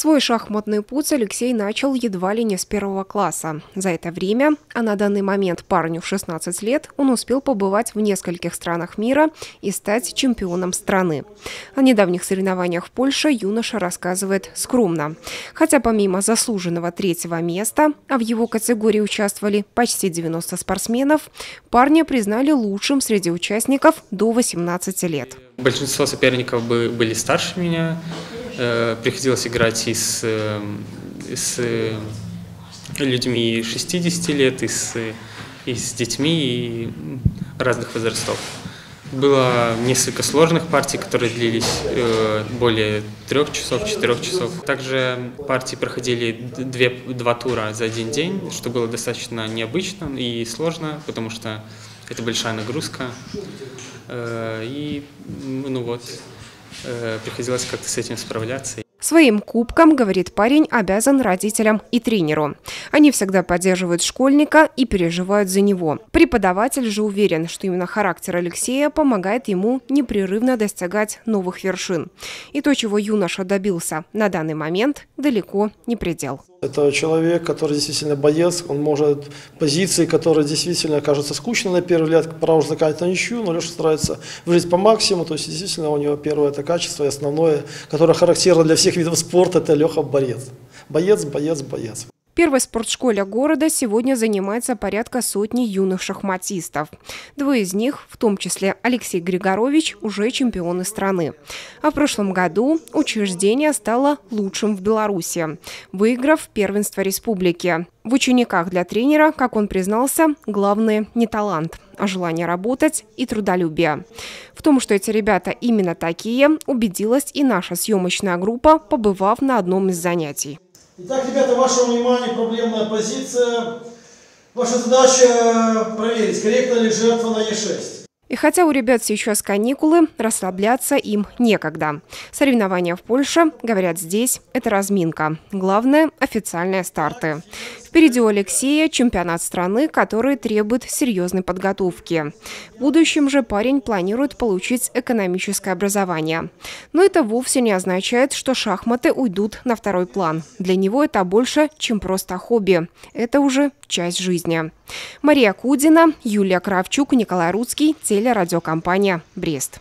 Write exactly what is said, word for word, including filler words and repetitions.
Свой шахматный путь Алексей начал едва ли не с первого класса. За это время, а на данный момент парню шестнадцать лет, он успел побывать в нескольких странах мира и стать чемпионом страны. О недавних соревнованиях в Польше юноша рассказывает скромно. Хотя помимо заслуженного третьего места, а в его категории участвовали почти девяносто спортсменов, парня признали лучшим среди участников до восемнадцати лет. Большинство соперников были старше меня. Приходилось играть и с, и с людьми шестидесяти лет, и с, и с детьми и разных возрастов. Было несколько сложных партий, которые длились более трех часов, четырех часов. Также партии проходили две, два тура за один день, что было достаточно необычно и сложно, потому что это большая нагрузка. И ну вот... приходилось как-то с этим справляться. Своим кубком, говорит парень, обязан родителям и тренеру. Они всегда поддерживают школьника и переживают за него. Преподаватель же уверен, что именно характер Алексея помогает ему непрерывно достигать новых вершин. И то, чего юноша добился на данный момент, далеко не предел. Это человек, который действительно боец, он может позиции, которые действительно кажутся скучными на первый взгляд, пора уже заканчивать на ничью, но Леша старается выжить по максимуму, то есть действительно у него первое это качество и основное, которое характерно для всех видов спорта, это Леха боец. Боец, боец, боец. Первой спортшколе города сегодня занимается порядка сотни юных шахматистов. Двое из них, в том числе Алексей Григорович, уже чемпионы страны. А в прошлом году учреждение стало лучшим в Беларуси, выиграв первенство республики. В учениках для тренера, как он признался, главное не талант, а желание работать и трудолюбие. В том, что эти ребята именно такие, убедилась и наша съемочная группа, побывав на одном из занятий. Итак, ребята, ваше внимание, проблемная позиция. Ваша задача проверить, корректно ли жертва на е шесть. И хотя у ребят сейчас каникулы, расслабляться им некогда. Соревнования в Польше, говорят, здесь – это разминка. Главное – официальные старты. Впереди у Алексея чемпионат страны, который требует серьезной подготовки. В будущем же парень планирует получить экономическое образование. Но это вовсе не означает, что шахматы уйдут на второй план. Для него это больше, чем просто хобби. Это уже часть жизни. Мария Кудина, Юлия Кравчук, Николай Рудский, телерадиокомпания «Брест».